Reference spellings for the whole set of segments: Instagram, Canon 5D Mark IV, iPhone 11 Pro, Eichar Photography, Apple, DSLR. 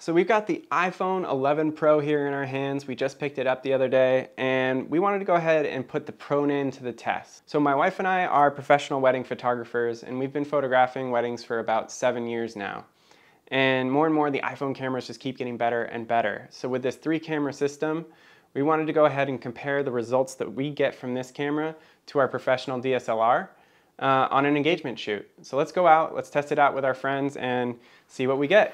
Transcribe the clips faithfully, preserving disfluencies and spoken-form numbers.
So we've got the iPhone eleven Pro here in our hands. We just picked it up the other day and we wanted to go ahead and put the pronin to the test. So my wife and I are professional wedding photographers and we've been photographing weddings for about seven years now. And more and more the iPhone cameras just keep getting better and better. So with this three camera system, we wanted to go ahead and compare the results that we get from this camera to our professional D S L R uh, on an engagement shoot. So let's go out, let's test it out with our friends and see what we get.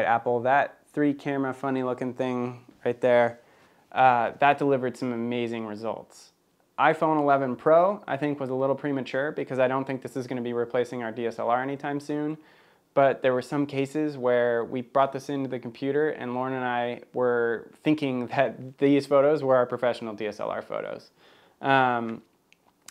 Apple, that three camera funny looking thing right there, uh, that delivered some amazing results. iPhone eleven Pro I think was a little premature because I don't think this is going to be replacing our D S L R anytime soon, but there were some cases where we brought this into the computer and Lauren and I were thinking that these photos were our professional D S L R photos. Um,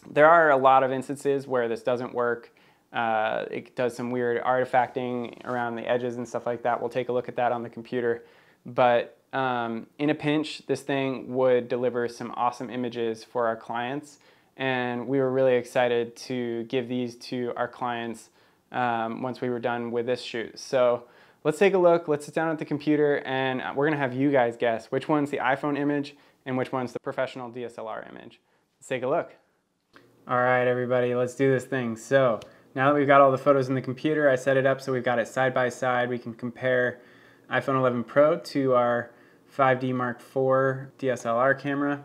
there are a lot of instances where this doesn't work. Uh, it does some weird artifacting around the edges and stuff like that. We'll take a look at that on the computer. But um, in a pinch, this thing would deliver some awesome images for our clients. And we were really excited to give these to our clients um, once we were done with this shoot. So let's take a look. Let's sit down at the computer and we're going to have you guys guess which one's the iPhone image and which one's the professional D S L R image. Let's take a look. All right, everybody, let's do this thing. So now that we've got all the photos in the computer, I set it up so we've got it side by side. We can compare iPhone eleven Pro to our five D Mark four D S L R camera.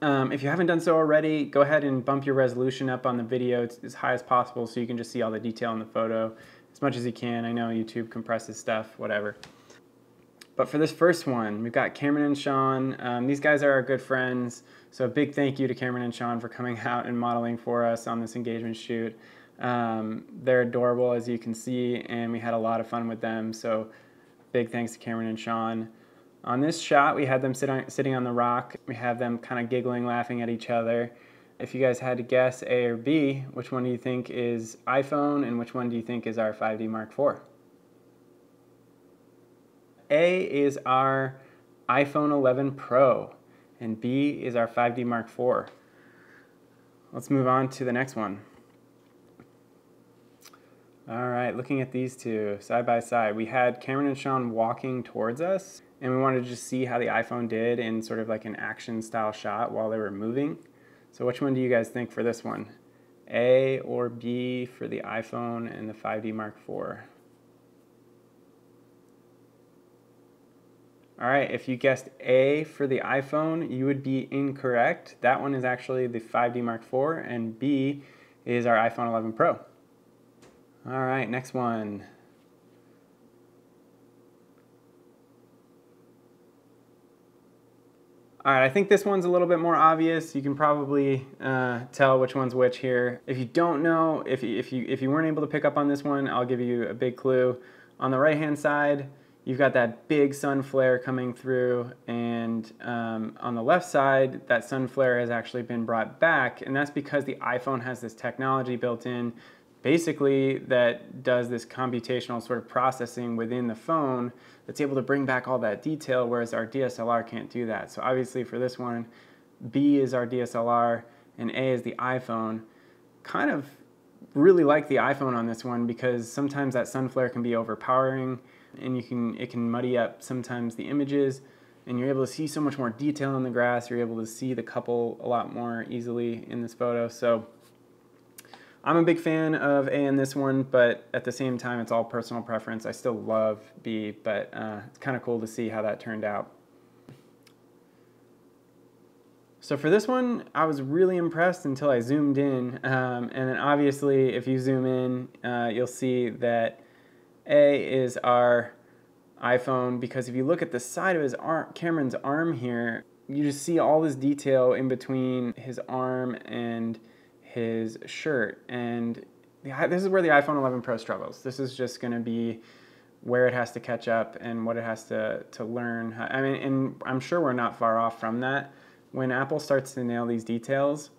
Um, if you haven't done so already, go ahead and bump your resolution up on the video as high as possible so you can just see all the detail in the photo as much as you can. I know YouTube compresses stuff, whatever. But for this first one, we've got Cameron and Sean. Um, these guys are our good friends, so a big thank you to Cameron and Sean for coming out and modeling for us on this engagement shoot. Um, they're adorable, as you can see, and we had a lot of fun with them, so big thanks to Cameron and Sean. On this shot, we had them sit on, sitting on the rock. We have them kind of giggling, laughing at each other. If you guys had to guess A or B, which one do you think is iPhone, and which one do you think is our five D Mark four? A is our iPhone eleven Pro, and B is our five D Mark four. Let's move on to the next one. All right, looking at these two side by side, we had Cameron and Sean walking towards us, and we wanted to just see how the iPhone did in sort of like an action style shot while they were moving. So which one do you guys think for this one? A or B for the iPhone and the five D Mark four? All right, if you guessed A for the iPhone, you would be incorrect. That one is actually the five D Mark four, and B is our iPhone eleven Pro. All right, next one. All right, I think this one's a little bit more obvious. You can probably uh, tell which one's which here. If you don't know, if you, if you, if you weren't able to pick up on this one, I'll give you a big clue. On the right-hand side, you've got that big sun flare coming through, and um, on the left side, that sun flare has actually been brought back, and that's because the iPhone has this technology built in basically that does this computational sort of processing within the phone that's able to bring back all that detail, whereas our D S L R can't do that. So obviously for this one, B is our D S L R and A is the iPhone. Kind of really like the iPhone on this one because sometimes that sun flare can be overpowering and you can it can muddy up sometimes the images, and you're able to see so much more detail in the grass. You're able to see the couple a lot more easily in this photo. So I'm a big fan of A in this one, but at the same time, it's all personal preference. I still love B, but uh, it's kind of cool to see how that turned out. So for this one, I was really impressed until I zoomed in. Um, and then obviously, if you zoom in, uh, you'll see that A is our iPhone, because if you look at the side of his arm, Cameron's arm here, you just see all this detail in between his arm and his shirt. And the, this is where the iPhone eleven Pro struggles. This is just going to be where it has to catch up and what it has to, to learn. I mean, and I'm sure we're not far off from that. When Apple starts to nail these details,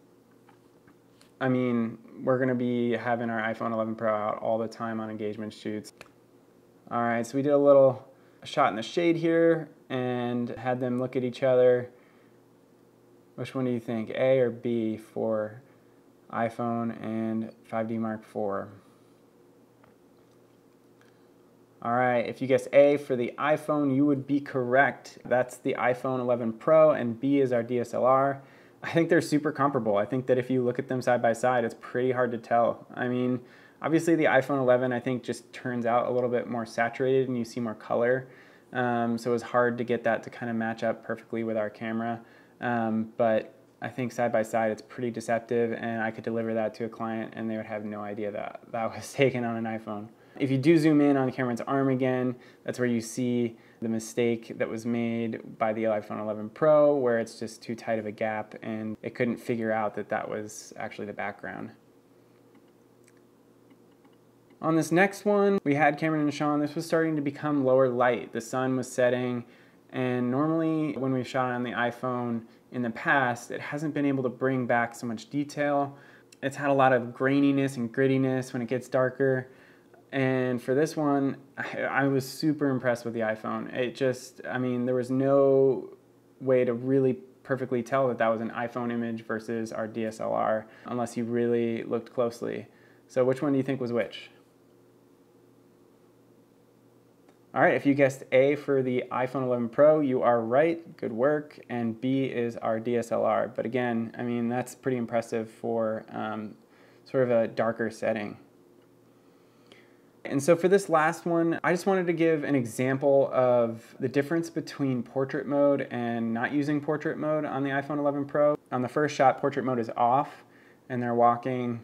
I mean, we're going to be having our iPhone eleven Pro out all the time on engagement shoots. All right, so we did a little shot in the shade here and had them look at each other. Which one do you think, A or B for iPhone and five D Mark four? All right, if you guess A for the iPhone, you would be correct. That's the iPhone eleven Pro, and B is our D S L R. I think they're super comparable. I think that if you look at them side by side, it's pretty hard to tell. I mean, obviously the iPhone eleven, I think, just turns out a little bit more saturated and you see more color. Um, so it was hard to get that to kind of match up perfectly with our camera. Um, but I think side by side, it's pretty deceptive, and I could deliver that to a client and they would have no idea that that was taken on an iPhone. If you do zoom in on Cameron's arm again, that's where you see the mistake that was made by the iPhone eleven Pro, where it's just too tight of a gap and it couldn't figure out that that was actually the background. On this next one, we had Cameron and Sean. This was starting to become lower light. The sun was setting, and normally when we shot on the iPhone in the past, it hasn't been able to bring back so much detail. It's had a lot of graininess and grittiness when it gets darker. And for this one, I was super impressed with the iPhone. It just, I mean, there was no way to really perfectly tell that that was an iPhone image versus our D S L R unless you really looked closely. So which one do you think was which? All right, if you guessed A for the iPhone eleven Pro, you are right, good work, and B is our D S L R. But again, I mean, that's pretty impressive for um, sort of a darker setting. And so for this last one, I just wanted to give an example of the difference between portrait mode and not using portrait mode on the iPhone eleven Pro. On the first shot, portrait mode is off and they're walking,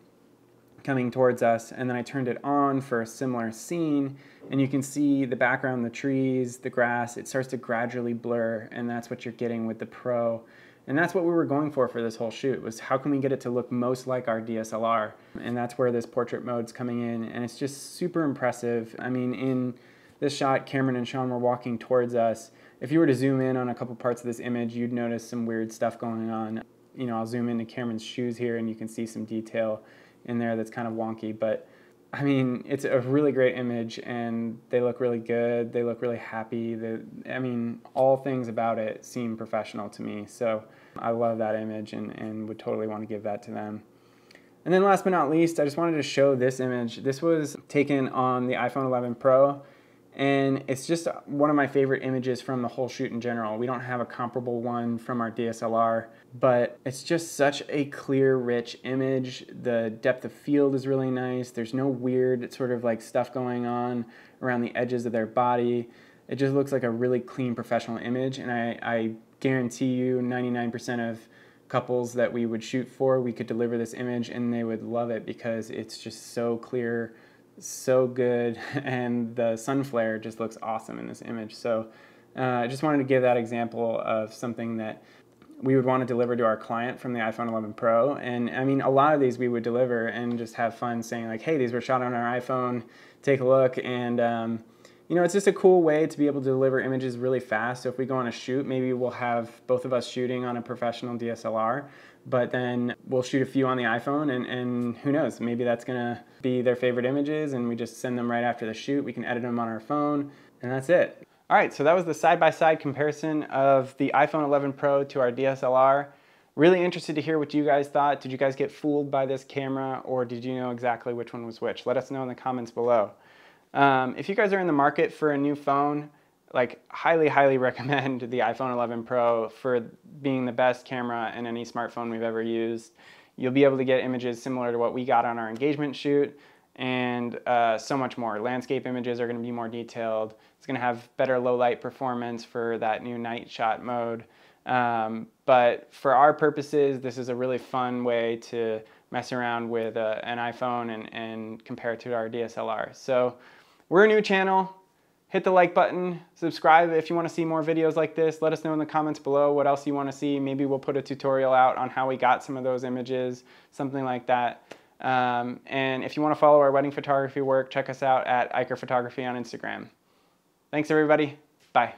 coming towards us, and then I turned it on for a similar scene, and you can see the background, the trees, the grass, it starts to gradually blur, and that's what you're getting with the Pro. And that's what we were going for for this whole shoot, was how can we get it to look most like our D S L R? And that's where this portrait mode's coming in, and it's just super impressive. I mean, in this shot, Cameron and Sean were walking towards us. If you were to zoom in on a couple parts of this image, you'd notice some weird stuff going on. You know, I'll zoom into Cameron's shoes here, and you can see some detail in there that's kind of wonky, but I mean, it's a really great image, and they look really good, they look really happy, they, I mean, all things about it seem professional to me, so I love that image and, and would totally want to give that to them. And then last but not least, I just wanted to show this image. This was taken on the iPhone eleven Pro, and it's just one of my favorite images from the whole shoot in general. We don't have a comparable one from our D S L R, but it's just such a clear, rich image. The depth of field is really nice. There's no weird sort of like stuff going on around the edges of their body. It just looks like a really clean, professional image, and I, I guarantee you ninety-nine percent of couples that we would shoot for, we could deliver this image and they would love it because it's just so clear, so good, and the sun flare just looks awesome in this image. So uh, I just wanted to give that example of something that we would want to deliver to our client from the iPhone eleven Pro. And I mean, a lot of these we would deliver and just have fun saying like, hey, these were shot on our iPhone, take a look. And um, you know, it's just a cool way to be able to deliver images really fast. So if we go on a shoot, maybe we'll have both of us shooting on a professional D S L R, but then we'll shoot a few on the iPhone, and, and who knows, maybe that's gonna be their favorite images, and we just send them right after the shoot. We can edit them on our phone, and that's it. All right, so that was the side-by-side comparison of the iPhone eleven Pro to our D S L R. Really interested to hear what you guys thought. Did you guys get fooled by this camera, or did you know exactly which one was which? Let us know in the comments below. Um, if you guys are in the market for a new phone, like highly, highly recommend the iPhone eleven Pro for being the best camera in any smartphone we've ever used. You'll be able to get images similar to what we got on our engagement shoot, and uh, so much more. Landscape images are gonna be more detailed. It's gonna have better low light performance for that new night shot mode. Um, but for our purposes, this is a really fun way to mess around with uh, an iPhone and, and compare it to our D S L R. So, we're a new channel. Hit the like button, subscribe if you want to see more videos like this. Let us know in the comments below what else you want to see. Maybe we'll put a tutorial out on how we got some of those images, something like that. Um, and if you want to follow our wedding photography work, check us out at Eichar Photography on Instagram. Thanks everybody. Bye.